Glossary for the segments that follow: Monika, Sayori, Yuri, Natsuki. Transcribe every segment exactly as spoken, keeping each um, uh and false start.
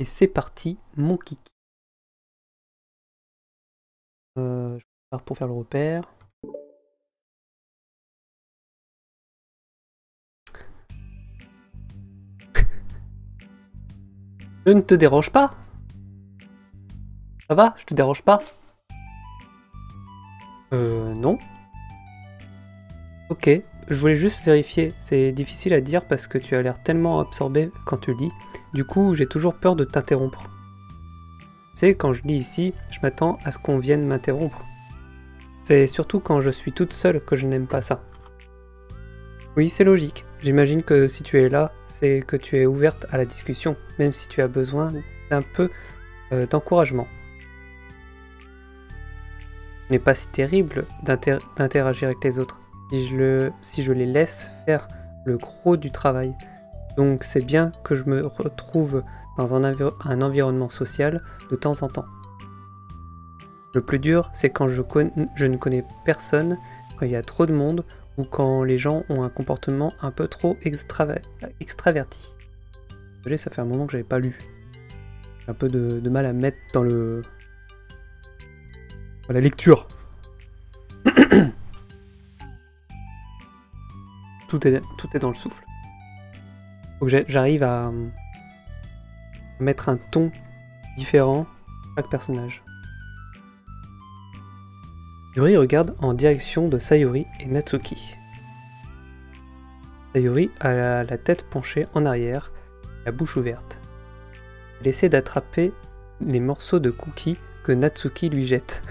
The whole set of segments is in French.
Et c'est parti, mon kiki. Euh, je pars pour faire le repère. Je ne te dérange pas. Ça va? Je te dérange pas? Euh, non. Ok, je voulais juste vérifier. C'est difficile à dire parce que tu as l'air tellement absorbé quand tu lis. Du coup, j'ai toujours peur de t'interrompre. Tu sais, quand je lis ici, je m'attends à ce qu'on vienne m'interrompre. C'est surtout quand je suis toute seule que je n'aime pas ça. Oui, c'est logique. J'imagine que si tu es là, c'est que tu es ouverte à la discussion, même si tu as besoin d'un peu euh, d'encouragement. Ce n'est pas si terrible d'interagir avec les autres, si je, le, si je les laisse faire le gros du travail. Donc c'est bien que je me retrouve dans un, env un environnement social de temps en temps. Le plus dur, c'est quand je, je ne connais personne, quand il y a trop de monde, ou quand les gens ont un comportement un peu trop extraver extraverti. Désolé, ça fait un moment que j'avais pas lu. J'ai un peu de, de mal à mettre dans le... Dans la lecture. tout, est, tout est dans le souffle. Faut que j'arrive à, à mettre un ton différent à chaque personnage. Yuri regarde en direction de Sayori et Natsuki. Sayori a la, la tête penchée en arrière, la bouche ouverte. Elle essaie d'attraper les morceaux de cookies que Natsuki lui jette,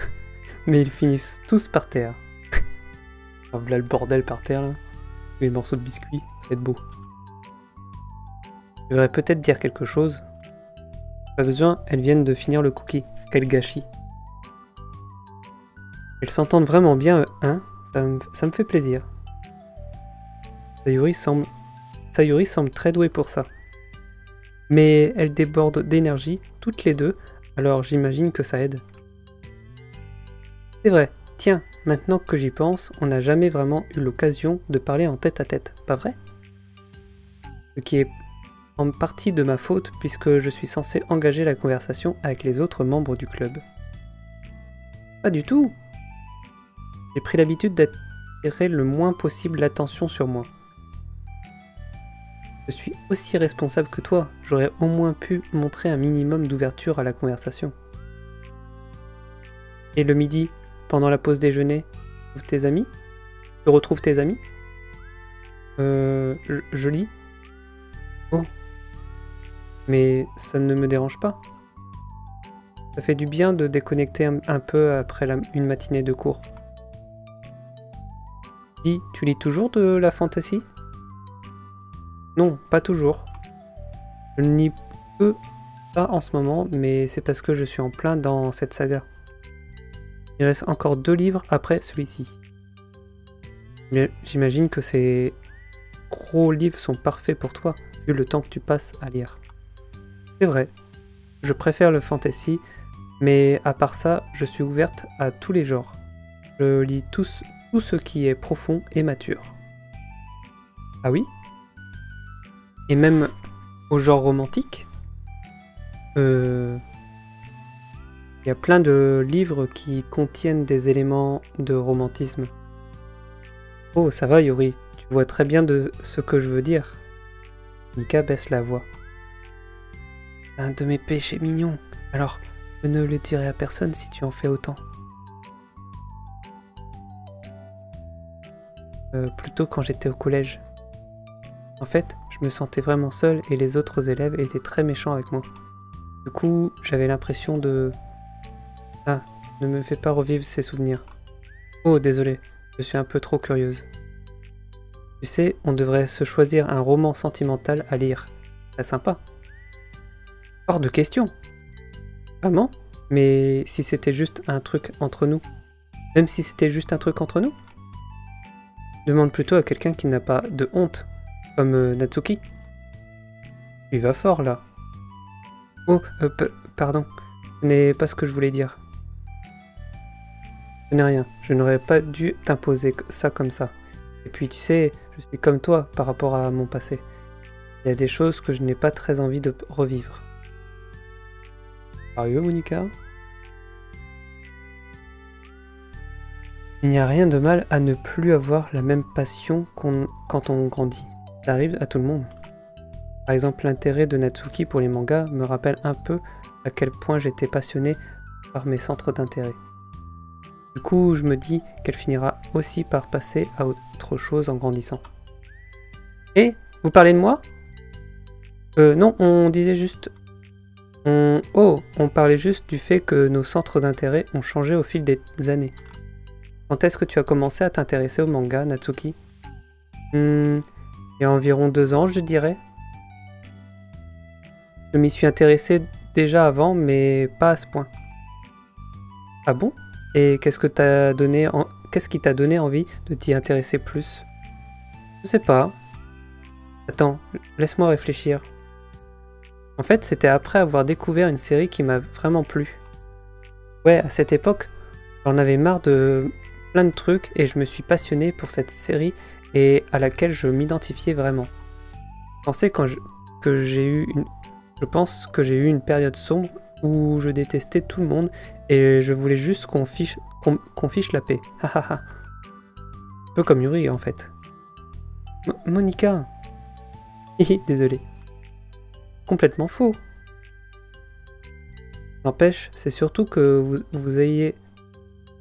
mais ils finissent tous par terre. Voilà le bordel par terre là, les morceaux de biscuits, ça va être beau. Je devrais peut-être dire quelque chose. Pas besoin, elles viennent de finir le cookie, quel gâchis. Elles s'entendent vraiment bien, hein, ça me, ça me fait plaisir. Sayori semble, Sayori semble très douée pour ça. Mais elles débordent d'énergie, toutes les deux, alors j'imagine que ça aide. C'est vrai, tiens, maintenant que j'y pense, on n'a jamais vraiment eu l'occasion de parler en tête à tête, pas vrai? Ce qui est en partie de ma faute, puisque je suis censé engager la conversation avec les autres membres du club. Pas du tout! J'ai pris l'habitude d'attirer le moins possible l'attention sur moi. Je suis aussi responsable que toi, j'aurais au moins pu montrer un minimum d'ouverture à la conversation. Et le midi, pendant la pause déjeuner, tu retrouves tes amis? Tu retrouves tes amis? Euh... Je, je lis. Oh. Mais ça ne me dérange pas. Ça fait du bien de déconnecter un, un peu après la, une matinée de cours. Dis, tu lis toujours de la fantasy? Non, pas toujours. Je ne lis peu pas en ce moment, mais c'est parce que je suis en plein dans cette saga. Il reste encore deux livres après celui-ci. J'imagine que ces gros livres sont parfaits pour toi, vu le temps que tu passes à lire. C'est vrai, je préfère le fantasy, mais à part ça, je suis ouverte à tous les genres. Je lis tous... tout ce qui est profond et mature. Ah oui? Et même au genre romantique? Euh... Il y a plein de livres qui contiennent des éléments de romantisme. Oh, ça va Yuri, tu vois très bien de ce que je veux dire. Monika baisse la voix. C'est un de mes péchés mignons, alors je ne le dirai à personne si tu en fais autant. Euh, plutôt quand j'étais au collège. En fait, je me sentais vraiment seule et les autres élèves étaient très méchants avec moi. Du coup, j'avais l'impression de... Ah, ne me fais pas revivre ces souvenirs. Oh, désolé, je suis un peu trop curieuse. Tu sais, on devrait se choisir un roman sentimental à lire. C'est sympa. Hors de question. Vraiment? Mais si c'était juste un truc entre nous? Même si c'était juste un truc entre nous? Demande plutôt à quelqu'un qui n'a pas de honte, comme euh, Natsuki. Tu vas fort, là. Oh, euh, pardon, ce n'est pas ce que je voulais dire. Ce n'est rien, je n'aurais pas dû t'imposer ça comme ça. Et puis, tu sais, je suis comme toi par rapport à mon passé. Il y a des choses que je n'ai pas très envie de revivre. Sérieux, Monika? Il n'y a rien de mal à ne plus avoir la même passion qu'on quand on grandit. Ça arrive à tout le monde. Par exemple, l'intérêt de Natsuki pour les mangas me rappelle un peu à quel point j'étais passionné par mes centres d'intérêt. Du coup, je me dis qu'elle finira aussi par passer à autre chose en grandissant. Et vous parlez de moi? Euh, non, on disait juste... On... Oh, on parlait juste du fait que nos centres d'intérêt ont changé au fil des années. Quand est-ce que tu as commencé à t'intéresser au manga, Natsuki? Hmm, il y a environ deux ans, je dirais. Je m'y suis intéressé déjà avant, mais pas à ce point. Ah bon? Et qu'est-ce que t'as donné en... qu'est-ce qui t'a donné envie de t'y intéresser plus? Je sais pas. Attends, laisse-moi réfléchir. En fait, c'était après avoir découvert une série qui m'a vraiment plu. Ouais, à cette époque, j'en avais marre de... plein de trucs et je me suis passionné pour cette série et à laquelle je m'identifiais vraiment. Je pensais quand je... que j'ai eu une... Je pense que j'ai eu une période sombre où je détestais tout le monde et je voulais juste qu'on fiche... qu'on... qu'on fiche la paix. Un peu comme Yuri en fait. M Monika. Désolé. Complètement faux. N'empêche, c'est surtout que vous, vous ayez...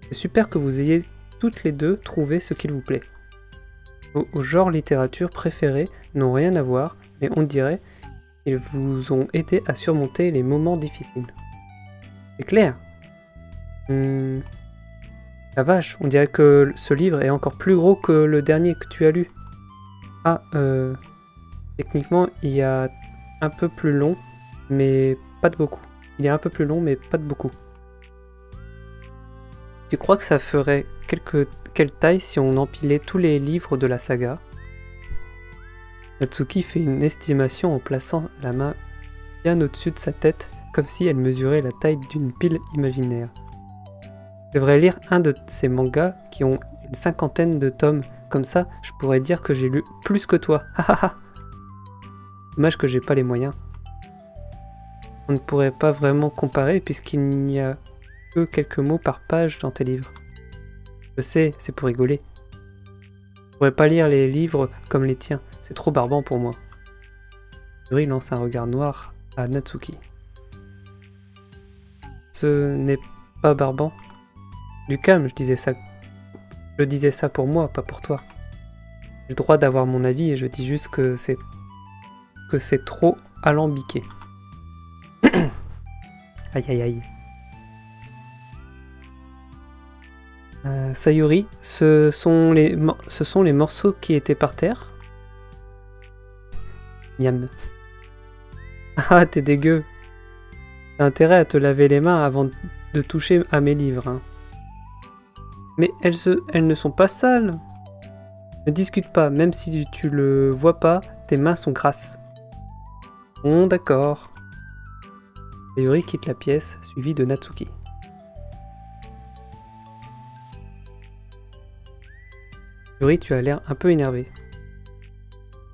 C'est super que vous ayez toutes les deux trouvé ce qu'il vous plaît. Vos, vos genres littérature préférés n'ont rien à voir, mais on dirait qu'ils vous ont aidé à surmonter les moments difficiles. C'est clair. Hum, la vache, on dirait que ce livre est encore plus gros que le dernier que tu as lu. Ah, euh... Techniquement, il y a un peu plus long, mais pas de beaucoup. Il est un peu plus long, mais pas de beaucoup. Tu crois que ça ferait quelque... quelle taille si on empilait tous les livres de la saga? Natsuki fait une estimation en plaçant la main bien au-dessus de sa tête, comme si elle mesurait la taille d'une pile imaginaire. Je devrais lire un de ces mangas qui ont une cinquantaine de tomes, comme ça je pourrais dire que j'ai lu plus que toi. Dommage que j'ai pas les moyens. On ne pourrait pas vraiment comparer puisqu'il n'y a que quelques mots par page dans tes livres. Je sais, c'est pour rigoler. Je pourrais pas lire les livres comme les tiens, c'est trop barbant pour moi. Yuri lance un regard noir à Natsuki. Ce n'est pas barbant. Du calme, je disais ça. Je disais ça pour moi, pas pour toi. J'ai le droit d'avoir mon avis et je dis juste que c'est que c'est trop alambiqué. Aïe aïe aïe. Euh, Sayori, ce sont, les ce sont les morceaux qui étaient par terre? Miam. Ah, t'es dégueu. T'as intérêt à te laver les mains avant de toucher à mes livres. Hein. Mais elles, se elles ne sont pas sales. Ne discute pas, même si tu le vois pas, tes mains sont grasses. Bon, d'accord. Sayori quitte la pièce, suivie de Natsuki. Yuri, tu as l'air un peu énervé.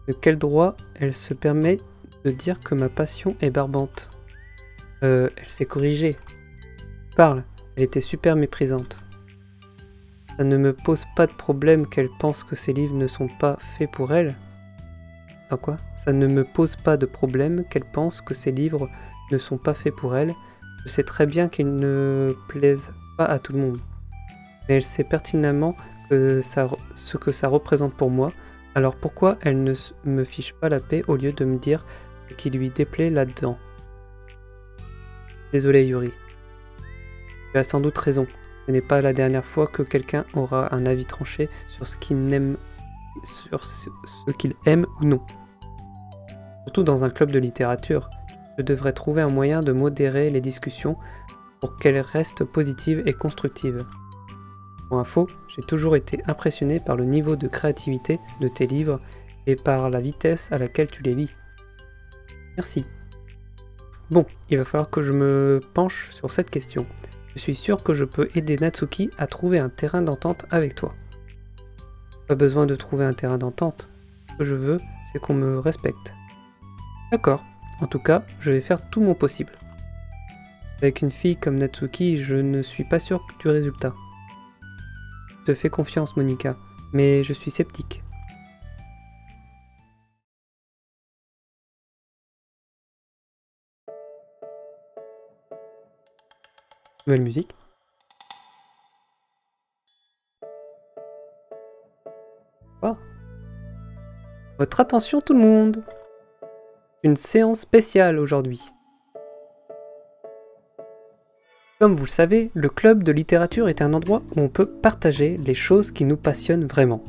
De quel droit elle se permet de dire que ma passion est barbante? Euh, elle s'est corrigée. Parle, elle était super méprisante. Ça ne me pose pas de problème qu'elle pense que ces livres ne sont pas faits pour elle. Attends quoi? Ça ne me pose pas de problème qu'elle pense que ces livres ne sont pas faits pour elle. Je sais très bien qu'ils ne plaisent pas à tout le monde. Mais elle sait pertinemment que ça, ce que ça représente pour moi, alors pourquoi elle ne me fiche pas la paix au lieu de me dire ce qui lui déplaît là-dedans? Désolé Yuri. Tu as sans doute raison, ce n'est pas la dernière fois que quelqu'un aura un avis tranché sur ce qu'il aime, sur ce qu'il aime ou non. Surtout dans un club de littérature, je devrais trouver un moyen de modérer les discussions pour qu'elles restent positives et constructives. Pour info, j'ai toujours été impressionné par le niveau de créativité de tes livres et par la vitesse à laquelle tu les lis. Merci. Bon, il va falloir que je me penche sur cette question. Je suis sûr que je peux aider Natsuki à trouver un terrain d'entente avec toi. Pas besoin de trouver un terrain d'entente. Ce que je veux, c'est qu'on me respecte. D'accord. En tout cas, je vais faire tout mon possible. Avec une fille comme Natsuki, je ne suis pas sûr du résultat. Je te fais confiance, Monika, mais je suis sceptique. Nouvelle musique. Oh. Votre attention tout le monde. Une séance spéciale aujourd'hui. Comme vous le savez, le club de littérature est un endroit où on peut partager les choses qui nous passionnent vraiment.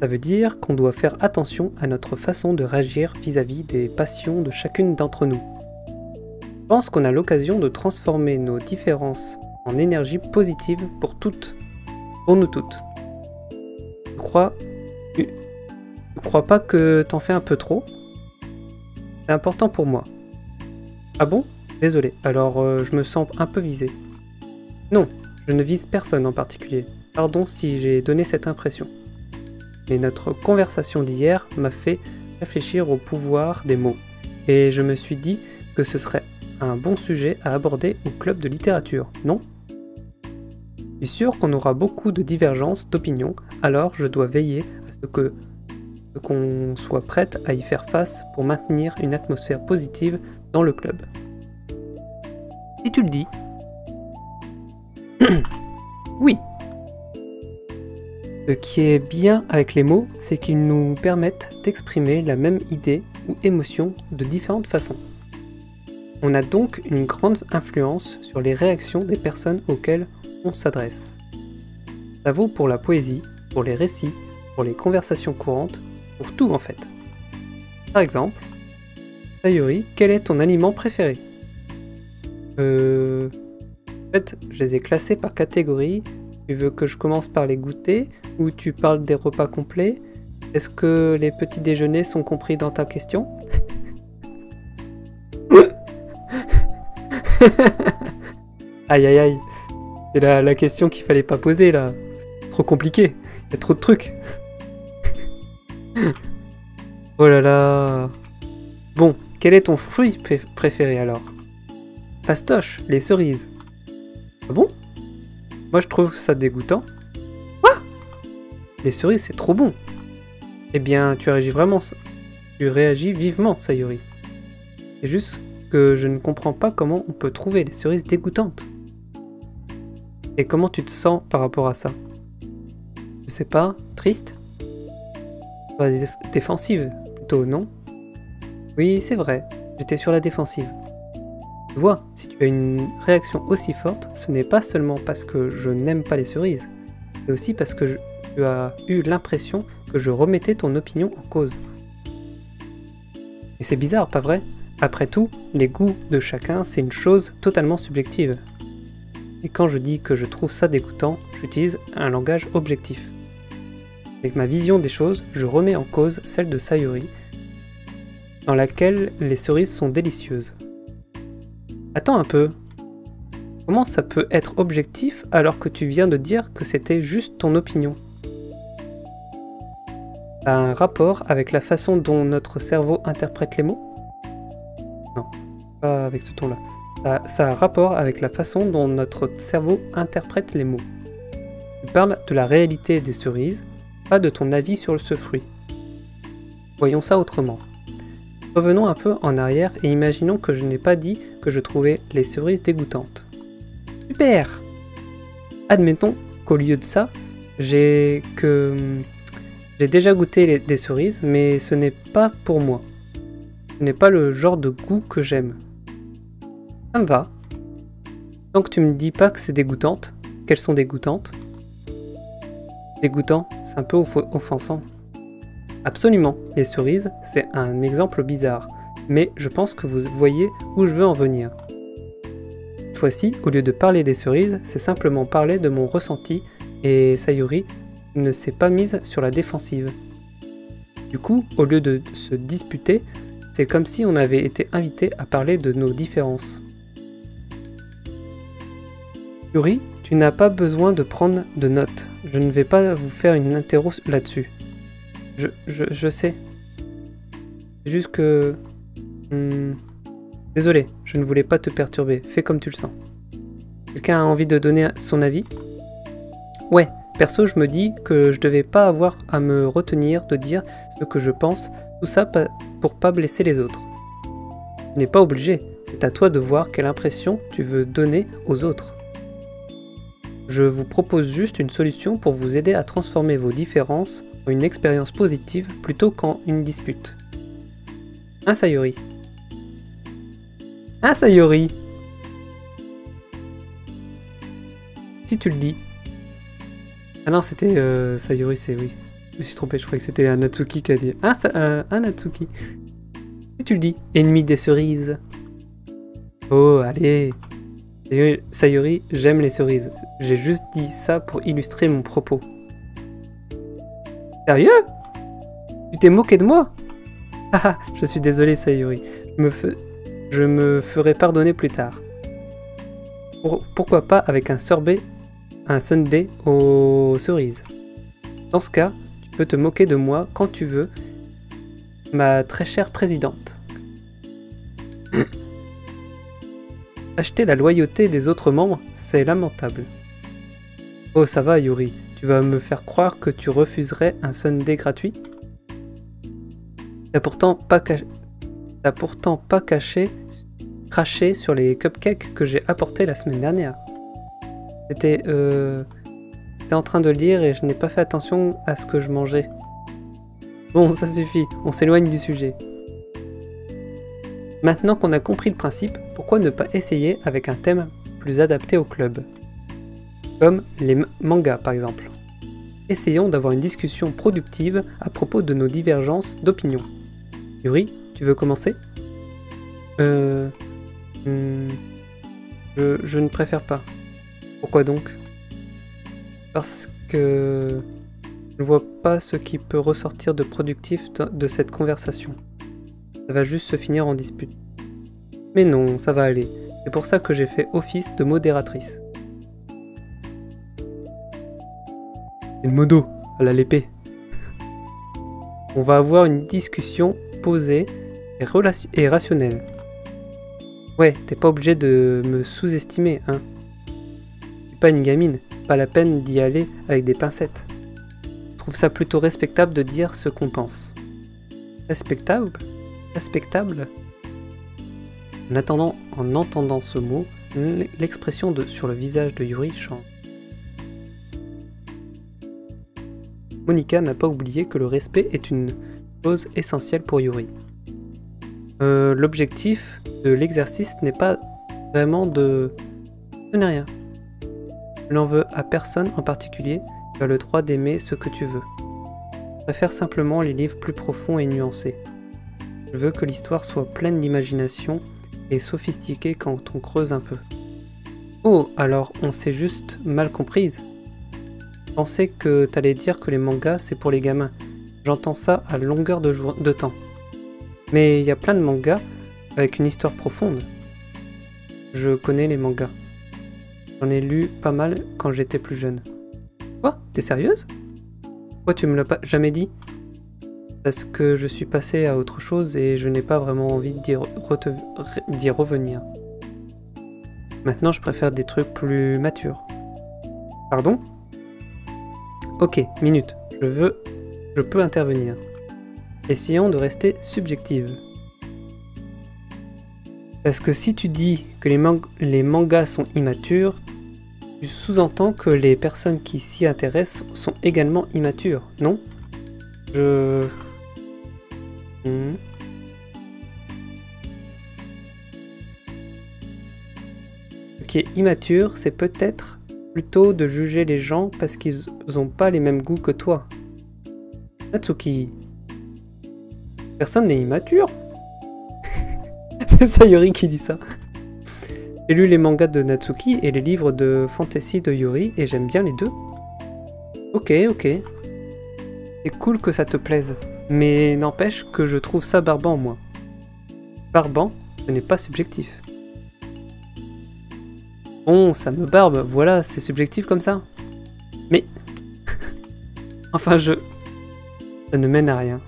Ça veut dire qu'on doit faire attention à notre façon de réagir vis-à-vis des passions de chacune d'entre nous. Je pense qu'on a l'occasion de transformer nos différences en énergie positive pour toutes, pour nous toutes. Je crois, je crois pas que t'en fais un peu trop. C'est important pour moi. Ah bon? Désolé, alors euh, je me sens un peu visé. Non, je ne vise personne en particulier. Pardon si j'ai donné cette impression. Mais notre conversation d'hier m'a fait réfléchir au pouvoir des mots. Et je me suis dit que ce serait un bon sujet à aborder au club de littérature, non? Je suis sûr qu'on aura beaucoup de divergences d'opinions, alors je dois veiller à ce que qu'on soit prête à y faire face pour maintenir une atmosphère positive dans le club. Si tu le dis. Oui. Ce qui est bien avec les mots, c'est qu'ils nous permettent d'exprimer la même idée ou émotion de différentes façons. On a donc une grande influence sur les réactions des personnes auxquelles on s'adresse. Ça vaut pour la poésie, pour les récits, pour les conversations courantes, pour tout en fait. Par exemple, Sayori, quel est ton aliment préféré? Euh... En fait, je les ai classés par catégorie. Tu veux que je commence par les goûters ou tu parles des repas complets? Est-ce que les petits déjeuners sont compris dans ta question? Aïe aïe aïe, c'est la, la question qu'il fallait pas poser là. Trop compliqué, il y a trop de trucs. Oh là là. Bon, quel est ton fruit pré préféré alors? Fastoche, les cerises. Ah bon? Moi je trouve ça dégoûtant. Quoi? Les cerises c'est trop bon. Eh bien tu réagis vraiment, tu réagis vivement Sayori. C'est juste que je ne comprends pas comment on peut trouver les cerises dégoûtantes. Et comment tu te sens par rapport à ça? Je sais pas, triste? Bah, défensive plutôt, non? Oui c'est vrai, j'étais sur la défensive. Tu vois, si tu as une réaction aussi forte, ce n'est pas seulement parce que je n'aime pas les cerises, mais aussi parce que je, tu as eu l'impression que je remettais ton opinion en cause. Et c'est bizarre, pas vrai? Après tout, les goûts de chacun, c'est une chose totalement subjective. Et quand je dis que je trouve ça dégoûtant, j'utilise un langage objectif. Avec ma vision des choses, je remets en cause celle de Sayori, dans laquelle les cerises sont délicieuses. Attends un peu, comment ça peut être objectif alors que tu viens de dire que c'était juste ton opinion? T'as un rapport avec la façon dont notre cerveau interprète les mots? Non, pas avec ce ton-là. Ça, ça a un rapport avec la façon dont notre cerveau interprète les mots. Tu parles de la réalité des cerises, pas de ton avis sur ce fruit. Voyons ça autrement. Revenons un peu en arrière et imaginons que je n'ai pas dit que je trouvais les cerises dégoûtantes. Super! Admettons qu'au lieu de ça, j'ai que... j'ai déjà goûté les... des cerises, mais ce n'est pas pour moi. Ce n'est pas le genre de goût que j'aime. Ça me va. Tant que tu me dis pas que c'est dégoûtante, qu'elles sont dégoûtantes. Dégoûtant, c'est un peu offensant. Absolument, les cerises, c'est un exemple bizarre, mais je pense que vous voyez où je veux en venir. Cette fois-ci, au lieu de parler des cerises, c'est simplement parler de mon ressenti, et Sayori ne s'est pas mise sur la défensive. Du coup, au lieu de se disputer, c'est comme si on avait été invité à parler de nos différences. Yuri, tu n'as pas besoin de prendre de notes, je ne vais pas vous faire une interro là-dessus. Je, je, je sais. C'est juste que... Hmm, Désolé, je ne voulais pas te perturber, fais comme tu le sens. Quelqu'un a envie de donner son avis? Ouais, perso je me dis que je devais pas avoir à me retenir de dire ce que je pense, tout ça pour pas blesser les autres. Tu n'es pas obligé, c'est à toi de voir quelle impression tu veux donner aux autres. Je vous propose juste une solution pour vous aider à transformer vos différences en une expérience positive plutôt qu'en une dispute. Un Sayori. Un Sayori. Si tu le dis. Ah non, c'était euh, Sayori, c'est oui. Je me suis trompé, je croyais que c'était Natsuki qui a dit. Un, euh, un Natsuki. Si tu le dis, ennemi des cerises. Oh, allez. Sayori, j'aime les cerises. J'ai juste dit ça pour illustrer mon propos. Sérieux? Tu t'es moqué de moi? Ah, je suis désolé Sayori. Je me, fe... je me ferai pardonner plus tard. Pour... Pourquoi pas avec un sorbet, un sundae aux cerises. Dans ce cas, tu peux te moquer de moi quand tu veux, ma très chère présidente. Acheter la loyauté des autres membres, c'est lamentable. Oh ça va Yuri, tu vas me faire croire que tu refuserais un sundae gratuit? T'as pourtant pas caché, t'as pourtant pas caché, craché sur les cupcakes que j'ai apportés la semaine dernière. C'était euh... J'étais en train de lire et je n'ai pas fait attention à ce que je mangeais. Bon ça suffit, on s'éloigne du sujet. Maintenant qu'on a compris le principe, pourquoi ne pas essayer avec un thème plus adapté au club? Comme les mangas par exemple. Essayons d'avoir une discussion productive à propos de nos divergences d'opinion. Yuri, tu veux commencer? Euh... Hmm, je, je ne préfère pas. Pourquoi donc? Parce que... je ne vois pas ce qui peut ressortir de productif de cette conversation. Ça va juste se finir en dispute. Mais non, ça va aller. C'est pour ça que j'ai fait office de modératrice. Et le modo, à la l'épée. On va avoir une discussion posée et, et rationnelle. Ouais, t'es pas obligé de me sous-estimer, hein. Je suis pas une gamine, pas la peine d'y aller avec des pincettes. Je trouve ça plutôt respectable de dire ce qu'on pense. Respectable ? Respectable. En attendant, en entendant ce mot, l'expression sur le visage de Yuri change. Monika n'a pas oublié que le respect est une chose essentielle pour Yuri. Euh, L'objectif de l'exercice n'est pas vraiment de... Je n'ai rien. Je n'en veux à personne en particulier, tu as le droit d'aimer ce que tu veux. Je préfère simplement les livres plus profonds et nuancés. Je veux que l'histoire soit pleine d'imagination et sophistiquée quand on creuse un peu. Oh, alors on s'est juste mal comprise. Je pensais que t'allais dire que les mangas c'est pour les gamins. J'entends ça à longueur de, jour de temps. Mais il y a plein de mangas avec une histoire profonde. Je connais les mangas. J'en ai lu pas mal quand j'étais plus jeune. Quoi? T'es sérieuse? Pourquoi tu me l'as pas jamais dit? Parce que je suis passé à autre chose et je n'ai pas vraiment envie d'y re re revenir. Maintenant, je préfère des trucs plus matures. Pardon? Ok, minute. Je veux... Je peux intervenir. Essayons de rester subjective. Parce que si tu dis que les, man les mangas sont immatures, tu sous-entends que les personnes qui s'y intéressent sont également immatures, non? Je... Hmm. Ce qui est immature, c'est peut-être plutôt de juger les gens parce qu'ils n'ont pas les mêmes goûts que toi. Natsuki, personne n'est immature. C'est Sayori qui dit ça. J'ai lu les mangas de Natsuki et les livres de fantasy de Yuri et j'aime bien les deux. Ok, ok. C'est cool que ça te plaise, mais n'empêche que je trouve ça barbant, moi. Barbant, ce n'est pas subjectif. Bon, ça me barbe, voilà, c'est subjectif comme ça. Mais... enfin, je... ça ne mène à rien.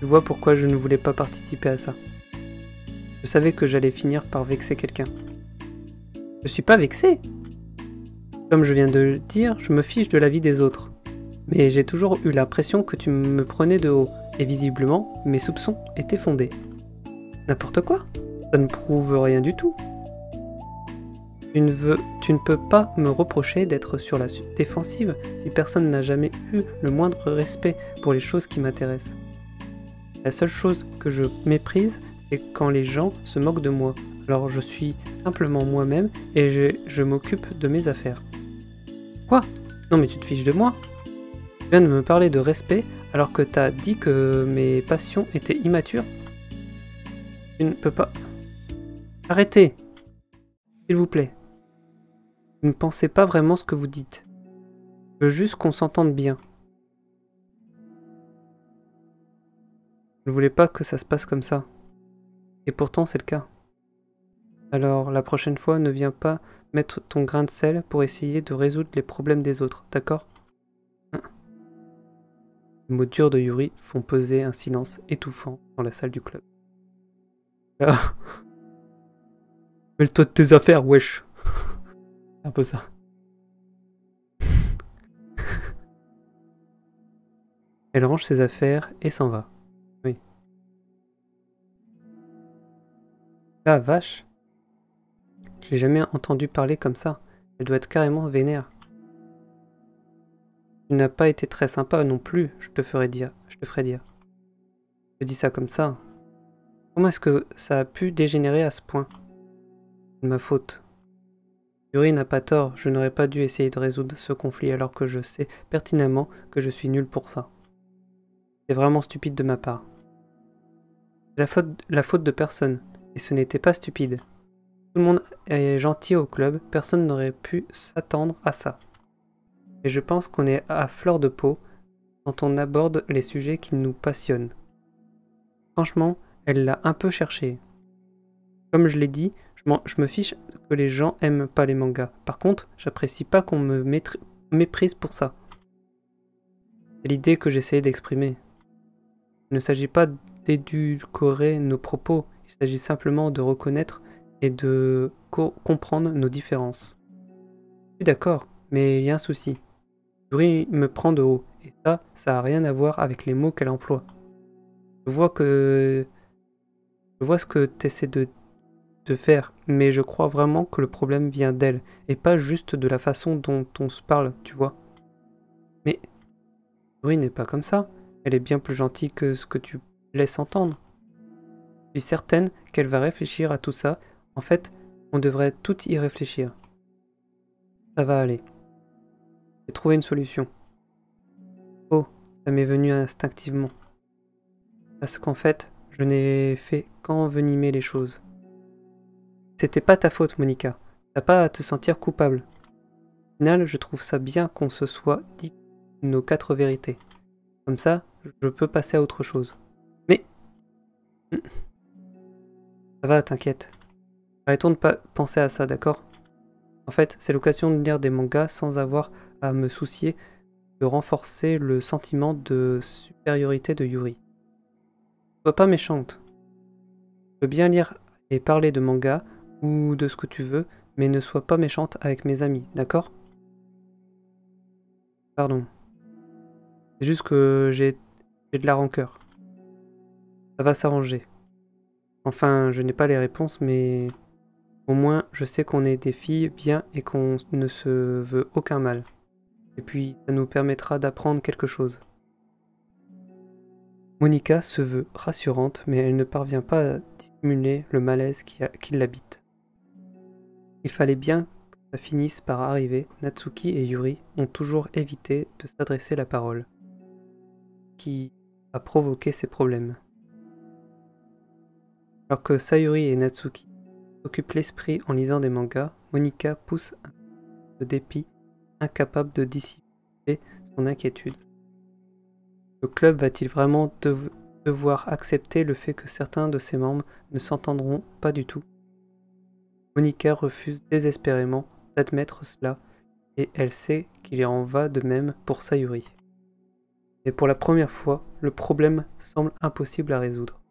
Tu vois pourquoi je ne voulais pas participer à ça. Je savais que j'allais finir par vexer quelqu'un. Je suis pas vexé. Comme je viens de le dire, je me fiche de la vie des autres. Mais j'ai toujours eu l'impression que tu me prenais de haut, et visiblement, mes soupçons étaient fondés. N'importe quoi, ça ne prouve rien du tout. Tu ne, veux, tu ne peux pas me reprocher d'être sur la défensive si personne n'a jamais eu le moindre respect pour les choses qui m'intéressent. La seule chose que je méprise, c'est quand les gens se moquent de moi. Alors je suis simplement moi-même et je, je m'occupe de mes affaires. Quoi? Non mais tu te fiches de moi? Tu viens de me parler de respect alors que t'as dit que mes passions étaient immatures? Tu ne peux pas... Arrêtez! S'il vous plaît. Vous ne pensez pas vraiment ce que vous dites. Je veux juste qu'on s'entende bien. Je ne voulais pas que ça se passe comme ça. Et pourtant, c'est le cas. Alors, la prochaine fois, ne viens pas mettre ton grain de sel pour essayer de résoudre les problèmes des autres, d'accord? Les mots durs de Yuri font peser un silence étouffant dans la salle du club. Ah. Mêle-toi de tes affaires, wesh. C'est un peu ça. Elle range ses affaires et s'en va. Oui. La vache. Je l'ai jamais entendu parler comme ça. Elle doit être carrément vénère. Tu n'as pas été très sympa non plus, je te ferai dire. Je te ferai dire. Je dis ça comme ça. Comment est-ce que ça a pu dégénérer à ce point? C'est de ma faute. Yuri n'a pas tort, je n'aurais pas dû essayer de résoudre ce conflit alors que je sais pertinemment que je suis nul pour ça. C'est vraiment stupide de ma part. C'est la faute, la faute de personne, et ce n'était pas stupide. Tout le monde est gentil au club, personne n'aurait pu s'attendre à ça. Et je pense qu'on est à fleur de peau quand on aborde les sujets qui nous passionnent. Franchement, elle l'a un peu cherché. Comme je l'ai dit, je, je me fiche que les gens aiment pas les mangas. Par contre, j'apprécie pas qu'on me méprise pour ça. C'est l'idée que j'essayais d'exprimer. Il ne s'agit pas d'édulcorer nos propos, il s'agit simplement de reconnaître et de co comprendre nos différences. Je suis d'accord, mais il y a un souci. Yuri me prend de haut, et ça, ça a rien à voir avec les mots qu'elle emploie. Je vois que... Je vois ce que tu essaies de, de faire, mais je crois vraiment que le problème vient d'elle, et pas juste de la façon dont on se parle, tu vois. Mais Yuri n'est pas comme ça, elle est bien plus gentille que ce que tu laisses entendre. Je suis certaine qu'elle va réfléchir à tout ça, en fait, on devrait tout y réfléchir. Ça va aller. J'ai trouvé une solution. Oh, ça m'est venu instinctivement. Parce qu'en fait... Je n'ai fait qu'envenimer les choses. C'était pas ta faute, Monika. T'as pas à te sentir coupable. Au final, je trouve ça bien qu'on se soit dit nos quatre vérités. Comme ça, je peux passer à autre chose. Mais... Ça va, t'inquiète. Arrêtons de pas penser à ça, d'accord? En fait, c'est l'occasion de lire des mangas sans avoir à me soucier de renforcer le sentiment de supériorité de Yuri. Sois pas méchante. Tu peux bien lire et parler de manga ou de ce que tu veux, mais ne sois pas méchante avec mes amis, d'accord? Pardon. C'est juste que j'ai de la rancœur. Ça va s'arranger. Enfin, je n'ai pas les réponses, mais au moins je sais qu'on est des filles bien et qu'on ne se veut aucun mal. Et puis, ça nous permettra d'apprendre quelque chose. Monika se veut rassurante, mais elle ne parvient pas à dissimuler le malaise qui, qui l'habite. Il fallait bien que ça finisse par arriver, Natsuki et Yuri ont toujours évité de s'adresser la parole, qui a provoqué ces problèmes. Alors que Sayori et Natsuki occupent l'esprit en lisant des mangas, Monika pousse un de dépit, incapable de dissimuler son inquiétude. Le club va-t-il vraiment dev- devoir accepter le fait que certains de ses membres ne s'entendront pas du tout? Monika refuse désespérément d'admettre cela et elle sait qu'il en va de même pour Sayori. Et pour la première fois, le problème semble impossible à résoudre.